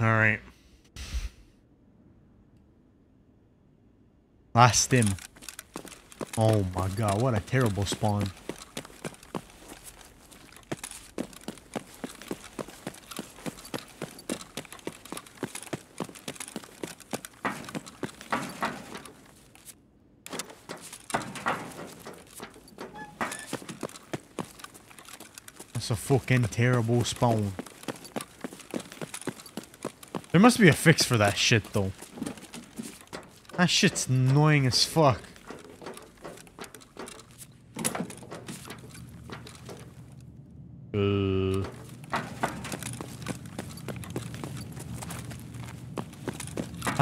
All right. Last stim. Oh my god, what a terrible spawn. That's a fucking terrible spawn. There must be a fix for that shit though. That shit's annoying as fuck.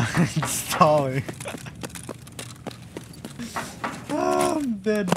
I'm stalling. Oh, I'm dead.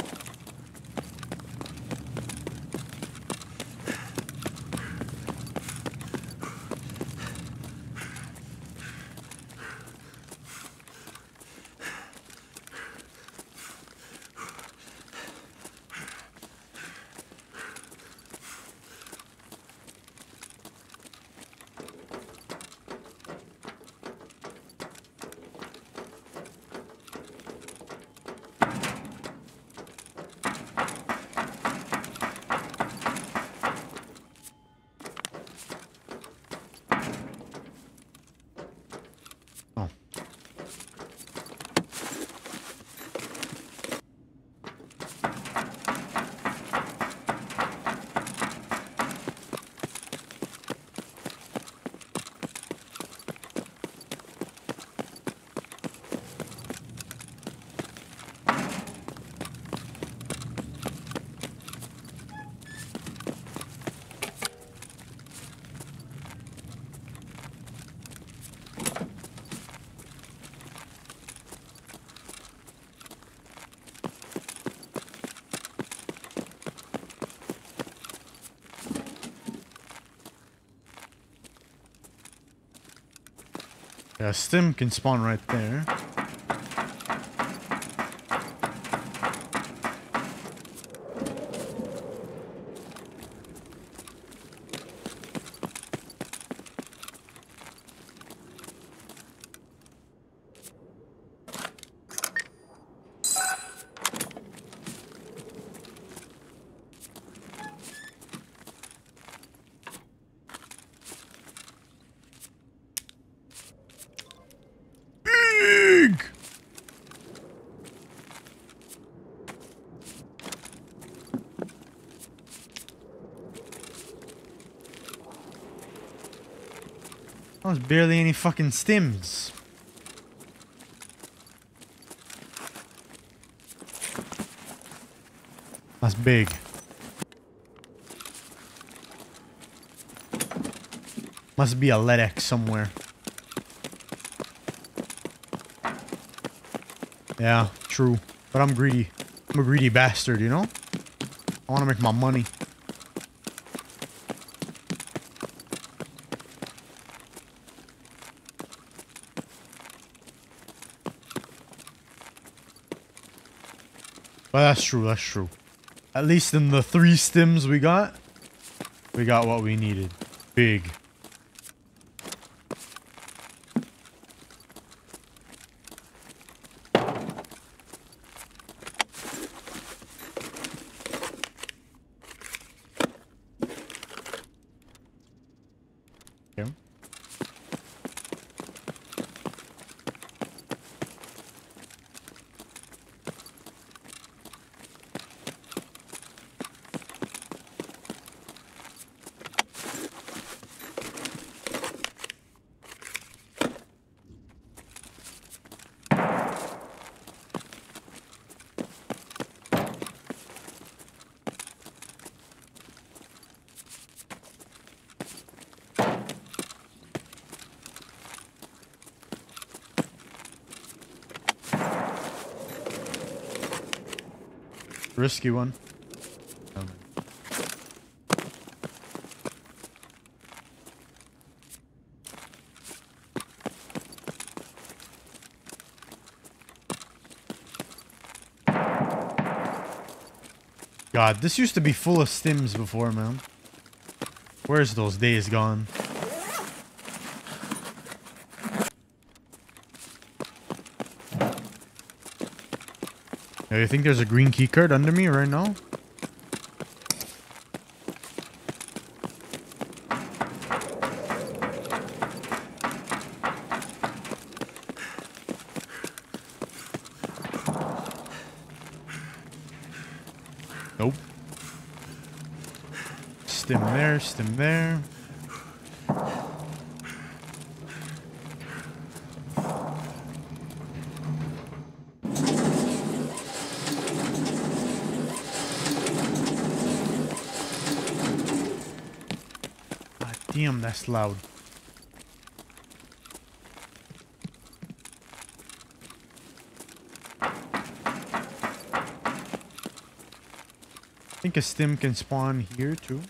Yeah, stim can spawn right there. That was barely any fucking stims. That's big. Must be a LedX somewhere. Yeah, true. But I'm greedy. I'm a greedy bastard, you know? I want to make my money. Well, that's true, that's true. At least in the 3 stims we got what we needed. Big. Okay. Risky one. God, this used to be full of stims before, man. Where's those days gone? Now, you think there's a green key card under me right now? Nope. Stim there, stim there. Damn, that's loud. I think a stim can spawn here too.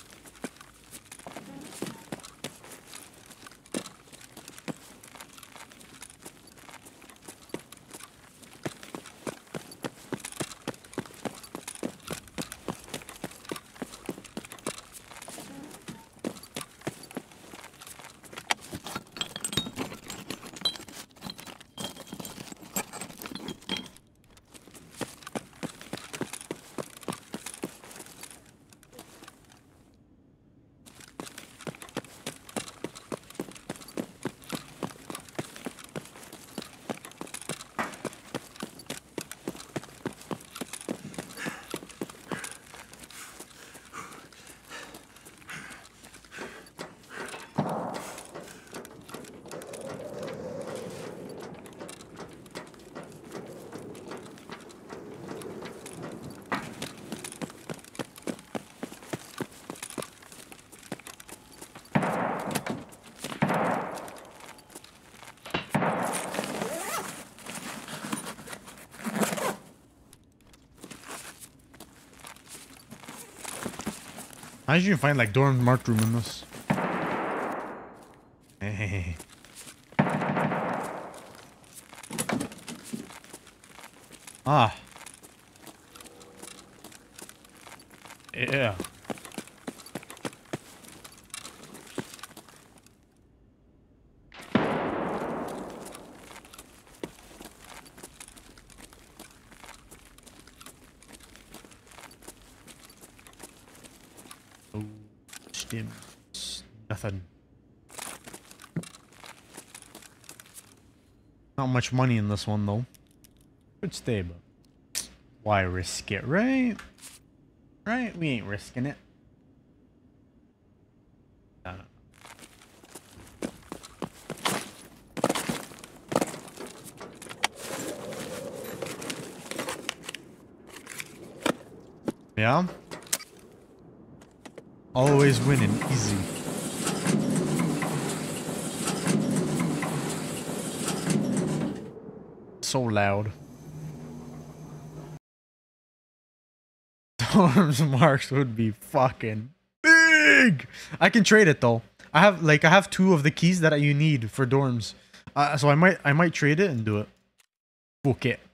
I usually find like dorm marked room in this. Hey. Ah. Yeah. Nothing. Not much money in this one though. Good stay, but why risk it, right? Right? We ain't risking it. Yeah. Always winning, easy. So loud. Storm's marks would be fucking big. I can trade it though. I have two of the keys that you need for dorms. So I might trade it and do it. Book it.